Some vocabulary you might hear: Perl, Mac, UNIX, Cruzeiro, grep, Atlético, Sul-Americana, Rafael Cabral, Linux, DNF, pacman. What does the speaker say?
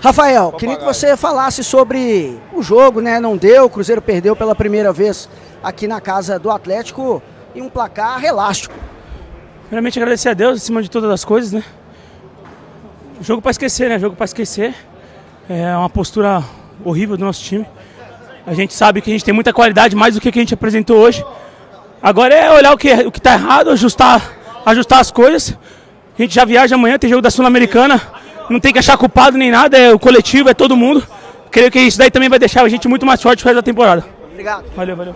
Rafael, queria que você falasse sobre o jogo, né? Não deu, o Cruzeiro perdeu pela primeira vez aqui na casa do Atlético e um placar elástico. Primeiramente agradecer a Deus acima de todas as coisas, né? Jogo para esquecer, né? Jogo para esquecer. É uma postura horrível do nosso time. A gente sabe que a gente tem muita qualidade, mais do que a gente apresentou hoje. Agora é olhar o que tá errado, ajustar as coisas. A gente já viaja amanhã, tem jogo da Sul-Americana. Não tem que achar culpado nem nada, é o coletivo, é todo mundo. Creio que isso daí também vai deixar a gente muito mais forte para o resto da temporada. Obrigado. Valeu, valeu.